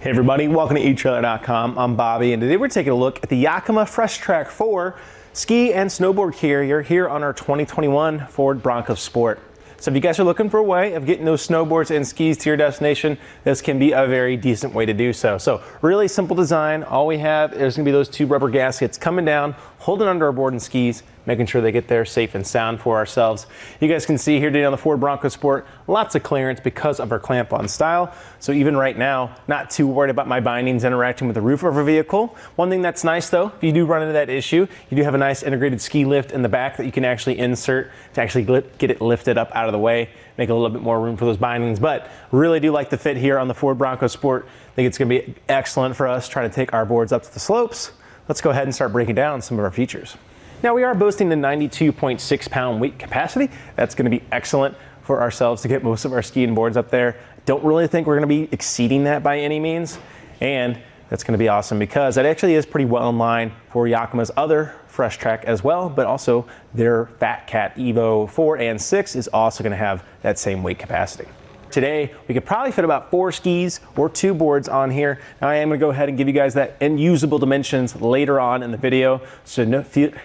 Hey everybody, welcome to eTrailer.com. I'm Bobby and today we're taking a look at the Yakima FreshTrack 4 ski and snowboard carrier here on our 2021 Ford Bronco Sport. So if you guys are looking for a way of getting those snowboards and skis to your destination, this can be a very decent way to do so. So really simple design. All we have is gonna be those two rubber gaskets coming down, holding under our board and skis, making sure they get there safe and sound for ourselves. You guys can see here today on the Ford Bronco Sport, lots of clearance because of our clamp-on style. So even right now, not too worried about my bindings interacting with the roof of our vehicle. One thing that's nice though, if you do run into that issue, you do have a nice integrated ski lift in the back that you can actually insert to actually get it lifted up out of the way, make a little bit more room for those bindings. But really do like the fit here on the Ford Bronco Sport. I think it's gonna be excellent for us trying to take our boards up to the slopes. Let's go ahead and start breaking down some of our features. Now we are boasting the 92.6 pound weight capacity. That's gonna be excellent for ourselves to get most of our skiing boards up there. Don't really think we're gonna be exceeding that by any means. And that's gonna be awesome because that actually is pretty well in line for Yakima's other FreshTrack as well, but also their FatCat EVO 4 and 6 is also gonna have that same weight capacity. Today, we could probably fit about 4 skis or 2 boards on here. Now I am gonna go ahead and give you guys that in usable dimensions later on in the video, so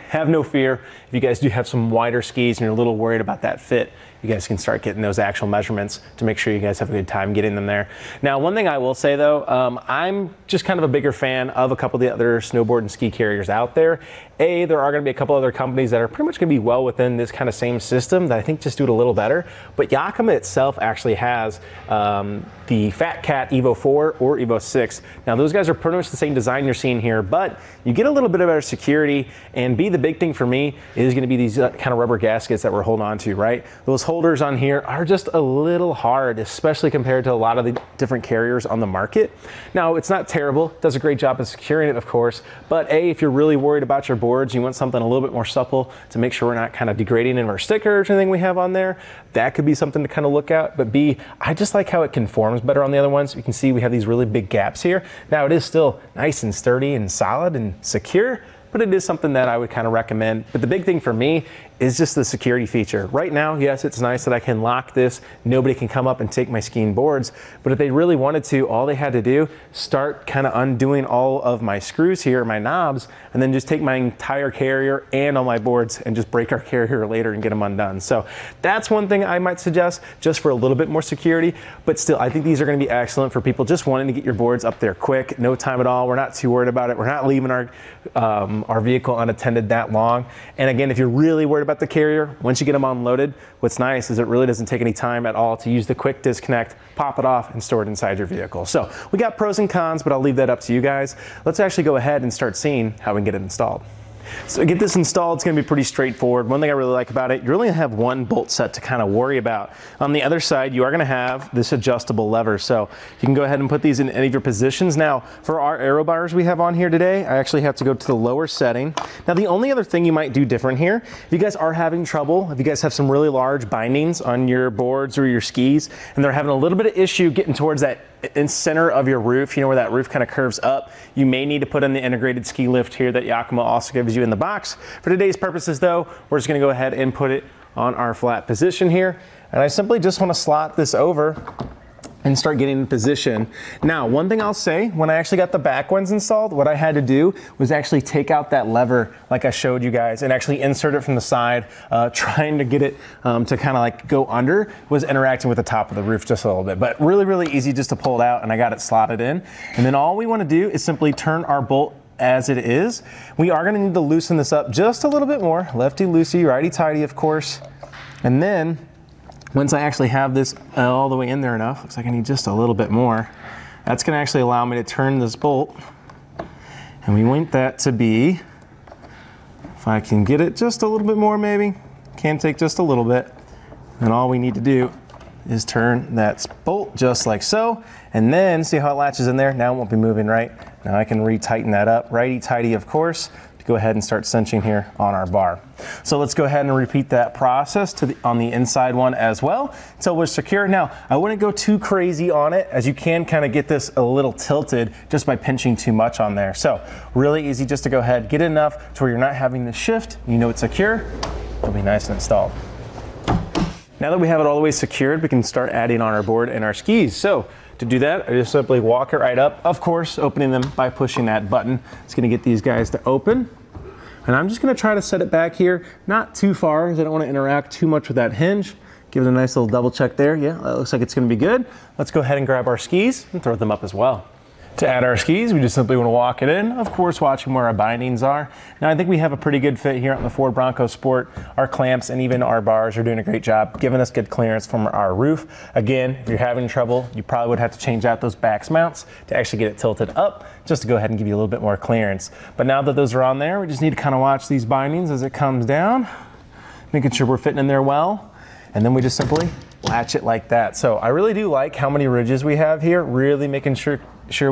have no fear. If you guys do have some wider skis and you're a little worried about that fit, you guys can start getting those actual measurements to make sure you guys have a good time getting them there. Now, one thing I will say though, I'm just kind of a bigger fan of a couple of the other snowboard and ski carriers out there. There are gonna be a couple other companies that are pretty much gonna be well within this kind of same system that I think just do it a little better, but Yakima itself actually has the FatCat EVO 4 or EVO 6. Now those guys are pretty much the same design you're seeing here, but you get a little bit of better security, and the big thing for me is gonna be these kind of rubber gaskets that we're holding on to, right? Those holders on here are just a little hard, especially compared to a lot of the different carriers on the market. Now it's not terrible, it does a great job of securing it of course, but if you're really worried about your boards, you want something a little bit more supple to make sure we're not kind of degrading in our stickers or anything we have on there, that could be something to kind of look at. But I just like how it conforms better on the other ones. You can see we have these really big gaps here. Now it is still nice and sturdy and solid and secure, but it is something that I would kind of recommend. But the big thing for me is just the security feature. Right now, yes, it's nice that I can lock this. Nobody can come up and take my skiing boards, but if they really wanted to, all they had to do, start kind of undoing all of my screws here, my knobs, and then just take my entire carrier and all my boards and just break our carrier later and get them undone. So that's one thing I might suggest just for a little bit more security, but still, I think these are gonna be excellent for people just wanting to get your boards up there quick, no time at all. We're not too worried about it. We're not leaving our vehicle unattended that long. And again, if you're really worried about the carrier, once you get them unloaded, what's nice is it really doesn't take any time at all to use the quick disconnect, pop it off and store it inside your vehicle. So we got pros and cons, but I'll leave that up to you guys. Let's actually go ahead and start seeing how we can get it installed. So to get this installed, it's gonna be pretty straightforward. One thing I really like about it, you're only gonna have one bolt set to kind of worry about. On the other side, you are gonna have this adjustable lever. So you can go ahead and put these in any of your positions. Now, for our aero bars we have on here today, I actually have to go to the lower setting. Now, the only other thing you might do different here, if you guys are having trouble, if you guys have some really large bindings on your boards or your skis, and they're having a little bit of issue getting towards that in center of your roof, you know, where that roof kind of curves up, you may need to put in the integrated ski lift here that Yakima also gives you in the box. For today's purposes though, we're just gonna go ahead and put it on our flat position here. And I simply just wanna slot this over and start getting in position. Now, one thing I'll say, when I actually got the back ones installed, what I had to do was actually take out that lever like I showed you guys and actually insert it from the side, trying to get it to kind of like go under, was interacting with the top of the roof just a little bit, but really, really easy just to pull it out and I got it slotted in. And then all we wanna do is simply turn our bolt as it is. We are gonna need to loosen this up just a little bit more, lefty loosey, righty tighty of course, and then once I actually have this all the way in there enough, looks like I need just a little bit more. That's gonna actually allow me to turn this bolt. And we want that to be, if I can get it just a little bit more maybe, can take just a little bit. And all we need to do is turn that bolt just like so. And then see how it latches in there? Now it won't be moving, right? Now I can re-tighten that up, righty-tighty of course. Go ahead and start cinching here on our bar. So let's go ahead and repeat that process on the inside one as well until we're secure. Now, I wouldn't go too crazy on it as you can kind of get this a little tilted just by pinching too much on there. So really easy just to go ahead, get enough to where you're not having the shift, you know it's secure, it'll be nice and installed. Now that we have it all the way secured, we can start adding on our board and our skis. So To do that, I just simply walk it right up, of course, opening them by pushing that button. It's gonna get these guys to open. And I'm just gonna try to set it back here, not too far, because I don't wanna interact too much with that hinge. Give it a nice little double check there. Yeah, that looks like it's gonna be good. Let's go ahead and grab our skis and throw them up as well. To add our skis, we just simply want to walk it in, of course watching where our bindings are. Now I think we have a pretty good fit here on the Ford Bronco Sport. Our clamps and even our bars are doing a great job, giving us good clearance from our roof. Again, if you're having trouble, you probably would have to change out those back mounts to actually get it tilted up, just to go ahead and give you a little bit more clearance. But now that those are on there, we just need to kind of watch these bindings as it comes down, making sure we're fitting in there well, and then we just simply latch it like that. So I really do like how many ridges we have here, really making sure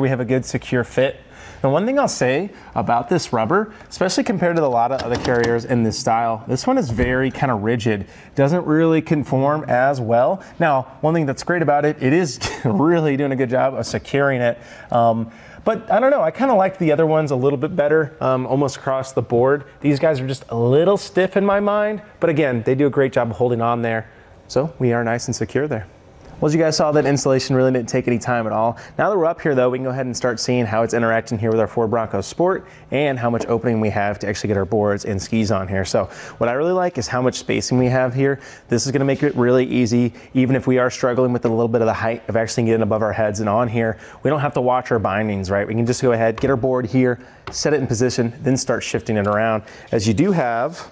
we have a good secure fit. And one thing I'll say about this rubber, especially compared to a lot of other carriers in this style, this one is very kind of rigid, doesn't really conform as well. Now, one thing that's great about it, it is really doing a good job of securing it. But I don't know, I kind of like the other ones a little bit better, almost across the board. These guys are just a little stiff in my mind, but again, they do a great job of holding on there. So we are nice and secure there. Well, as you guys saw, that installation really didn't take any time at all. Now that we're up here though, we can go ahead and start seeing how it's interacting here with our Ford Bronco Sport and how much opening we have to actually get our boards and skis on here. So what I really like is how much spacing we have here. This is gonna make it really easy, even if we are struggling with a little bit of the height of actually getting above our heads and on here. We don't have to watch our bindings, right? We can just go ahead, get our board here, set it in position, then start shifting it around, as you do have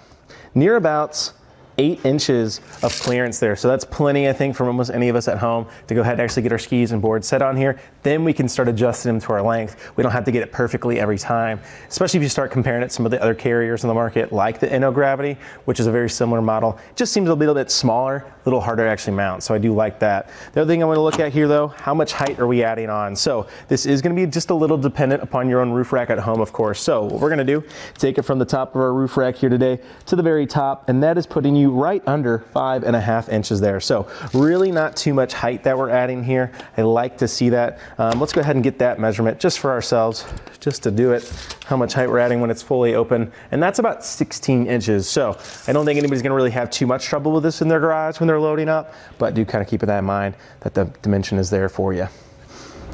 near about 8 inches of clearance there. So that's plenty, I think, for almost any of us at home to go ahead and actually get our skis and boards set on here. Then we can start adjusting them to our length. We don't have to get it perfectly every time, especially if you start comparing it to some of the other carriers in the market, like the Inno Gravity, which is a very similar model. It just seems a little bit smaller, a little harder to actually mount. So I do like that. The other thing I want to look at here though, how much height are we adding on? So this is going to be just a little dependent upon your own roof rack at home, of course. So what we're going to do, take it from the top of our roof rack here today to the very top, and that is putting you right under 5.5 inches there. So really not too much height that we're adding here. I like to see that. Let's go ahead and get that measurement just for ourselves, just to do it, how much height we're adding when it's fully open. And that's about 16 inches. So I don't think anybody's gonna really have too much trouble with this in their garage when they're loading up, but do kind of keep that in mind that the dimension is there for you.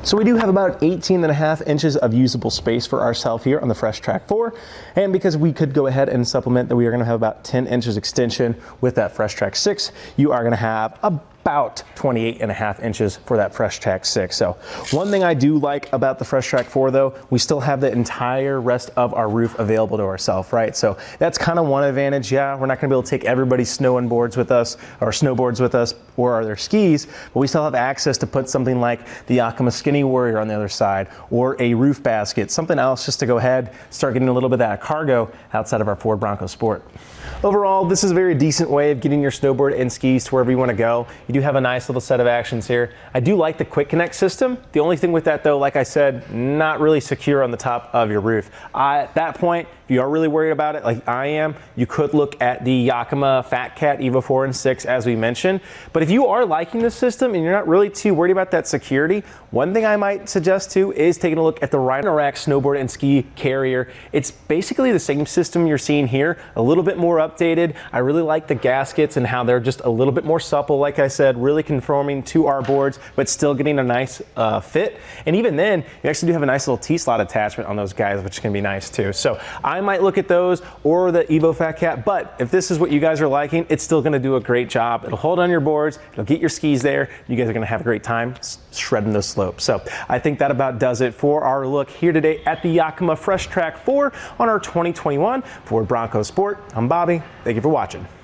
So we do have about 18.5 inches of usable space for ourselves here on the FreshTrack 4. And because we could go ahead and supplement that, we are gonna have about 10 inches extension with that FreshTrack 6. You are gonna have about 28.5 inches for that FreshTrack 6. So one thing I do like about the FreshTrack 4 though, we still have the entire rest of our roof available to ourselves, right? So that's kind of one advantage. Yeah, we're not gonna be able to take everybody's snowboards with us or their skis, but we still have access to put something like the Yakima Skinny Warrior on the other side or a roof basket, something else just to go ahead, start getting a little bit of that cargo outside of our Ford Bronco Sport. Overall, this is a very decent way of getting your snowboard and skis to wherever you wanna go. You do have a nice little set of actions here. I do like the quick connect system. The only thing with that though, like I said, not really secure on the top of your roof. At that point, if you are really worried about it, like I am, you could look at the Yakima FatCat EVO 4 and 6 as we mentioned. But if you are liking this system and you're not really too worried about that security, one thing I might suggest too is taking a look at the Rynerac snowboard and ski carrier. It's basically the same system you're seeing here, a little bit more updated. I really like the gaskets and how they're just a little bit more supple, like I said, really conforming to our boards, but still getting a nice fit. And even then, you actually do have a nice little T-slot attachment on those guys, which can be nice too. So I might look at those or the EVO FatCat, but if this is what you guys are liking, it's still gonna do a great job. It'll hold on your boards, it'll get your skis there. You guys are gonna have a great time shredding those slopes. So I think that about does it for our look here today at the Yakima FreshTrack 4 on our 2021 Ford Bronco Sport. I'm Bobby, thank you for watching.